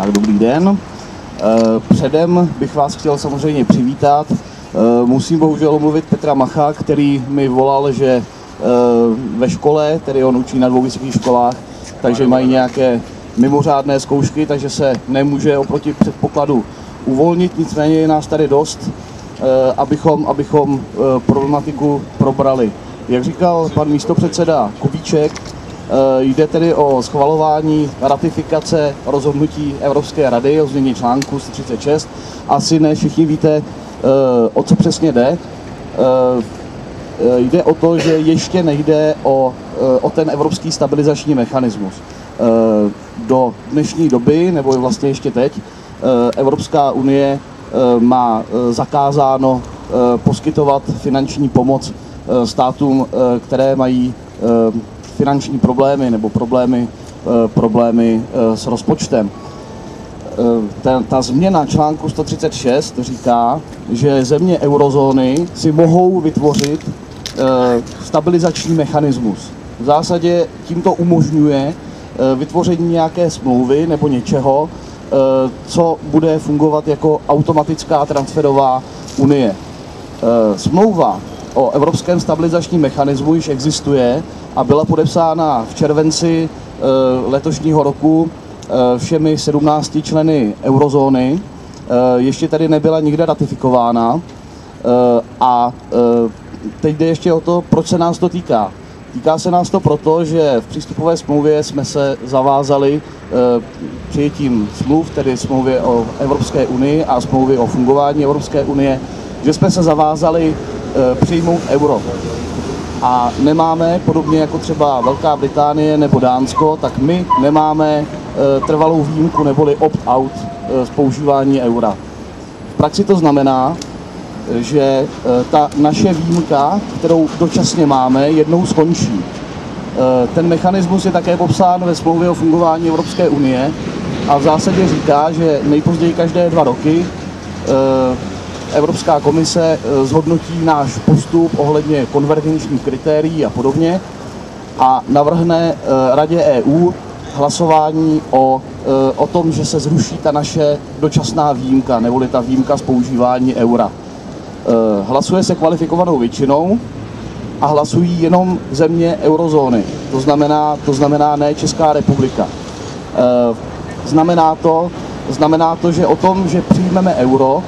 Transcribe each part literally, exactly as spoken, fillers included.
Tak dobrý den. Předem bych vás chtěl samozřejmě přivítat. Musím bohužel omluvit Petra Macha, který mi volal, že ve škole, tedy on učí na dvou vysokých školách, takže mají nějaké mimořádné zkoušky, takže se nemůže oproti předpokladu uvolnit, nicméně je nás tady dost, abychom, abychom problematiku probrali. Jak říkal pan místopředseda Kubíček, jde tedy o schvalování ratifikace rozhodnutí Evropské rady o změně článku sto třicet šest. Asi ne všichni víte, o co přesně jde. Jde o to, že ještě nejde o, o ten evropský stabilizační mechanismus. Do dnešní doby, nebo vlastně ještě teď, Evropská unie má zakázáno poskytovat finanční pomoc státům, které mají finanční problémy nebo problémy, problémy s rozpočtem. Ta, ta změna článku sto třicet šest říká, že země eurozóny si mohou vytvořit stabilizační mechanismus. V zásadě tímto umožňuje vytvoření nějaké smlouvy nebo něčeho, co bude fungovat jako automatická transferová unie. Smlouva o evropském stabilizačním mechanismu již existuje a byla podepsána v červenci letošního roku všemi sedmnácti členy eurozóny. Ještě tady nebyla nikde ratifikována a teď jde ještě o to, proč se nás to týká. Týká se nás to proto, že v přístupové smlouvě jsme se zavázali přijetím smluv, tedy smlouvě o Evropské unii a smlouvě o fungování Evropské unie, že jsme se zavázali přijmout euro. A nemáme, podobně jako třeba Velká Británie nebo Dánsko, tak my nemáme trvalou výjimku neboli opt-out z používání eura. V praxi to znamená, že ta naše výjimka, kterou dočasně máme, jednou skončí. Ten mechanismus je také popsán ve smlouvě o fungování Evropské unie a v zásadě říká, že nejpozději každé dva roky Evropská komise zhodnotí náš postup ohledně konvergenčních kritérií a podobně a navrhne Radě E U hlasování o, o tom, že se zruší ta naše dočasná výjimka, neboli ta výjimka z používání eura. Hlasuje se kvalifikovanou většinou a hlasují jenom země eurozóny, to znamená, to znamená ne Česká republika. Znamená to, znamená to, že o tom, že přijmeme euro,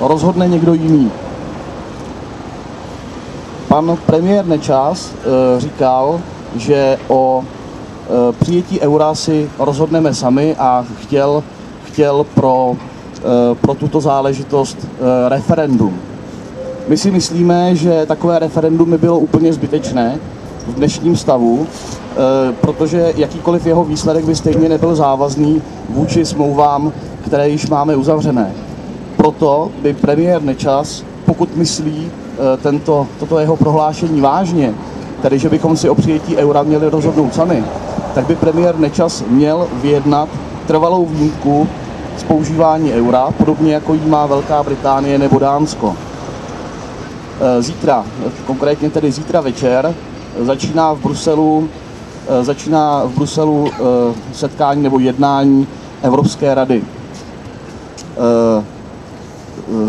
rozhodne někdo jiný. Pan premiér Nečas říkal, že o přijetí eura si rozhodneme sami a chtěl, chtěl pro, pro tuto záležitost referendum. My si myslíme, že takové referendum by bylo úplně zbytečné v dnešním stavu, protože jakýkoliv jeho výsledek by stejně nebyl závazný vůči smlouvám, které již máme uzavřené. Proto by premiér Nečas, pokud myslí tento, toto jeho prohlášení vážně, tedy že bychom si o přijetí eura měli rozhodnout sami, tak by premiér Nečas měl vyjednat trvalou výjimku z používání eura, podobně jako jí má Velká Británie nebo Dánsko. Zítra, konkrétně tedy zítra večer, začíná v Bruselu, začíná v Bruselu setkání nebo jednání Evropské rady.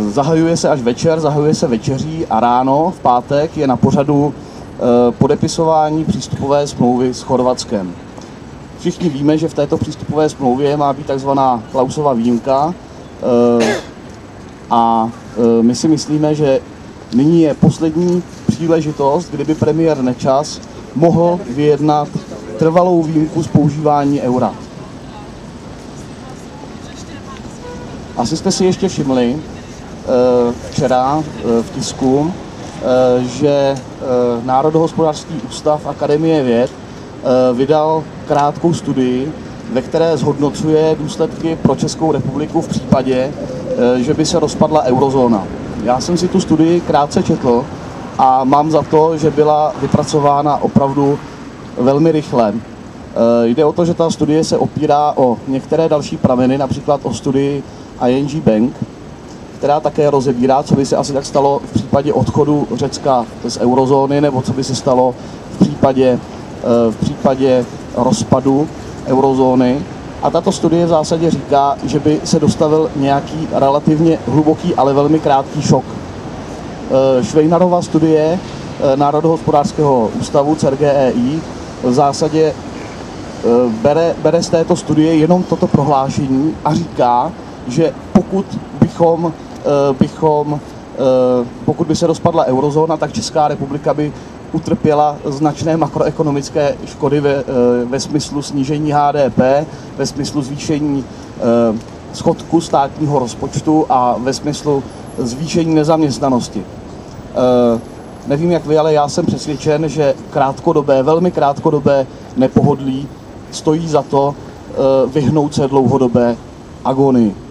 Zahajuje se až večer, zahajuje se večeří a ráno v pátek je na pořadu podepisování přístupové smlouvy s Chorvatskem. Všichni víme, že v této přístupové smlouvě má být takzvaná Klausova výjimka a my si myslíme, že nyní je poslední příležitost, kdyby premiér Nečas mohl vyjednat trvalou výjimku z používání eura. Asi jste si ještě všimli včera v tisku, že Národohospodářský ústav Akademie věd vydal krátkou studii, ve které zhodnocuje důsledky pro Českou republiku v případě, že by se rozpadla eurozóna. Já jsem si tu studii krátce četl a mám za to, že byla vypracována opravdu velmi rychle. Jde o to, že ta studie se opírá o některé další prameny, například o studii I N G Bank, která také rozebírá, co by se asi tak stalo v případě odchodu Řecka z eurozóny, nebo co by se stalo v případě, v případě rozpadu eurozóny. A tato studie v zásadě říká, že by se dostavil nějaký relativně hluboký, ale velmi krátký šok. Švejnarová studie Národohospodářského ústavu C R G E I v zásadě bere, bere z této studie jenom toto prohlášení a říká, že pokud bychom, bychom pokud by se rozpadla eurozóna, tak Česká republika by utrpěla značné makroekonomické škody ve, ve smyslu snížení H D P, ve smyslu zvýšení schodku státního rozpočtu a ve smyslu zvýšení nezaměstnanosti. Nevím jak vy, ale já jsem přesvědčen, že krátkodobé, velmi krátkodobé nepohodlí stojí za to vyhnout se dlouhodobé agonii.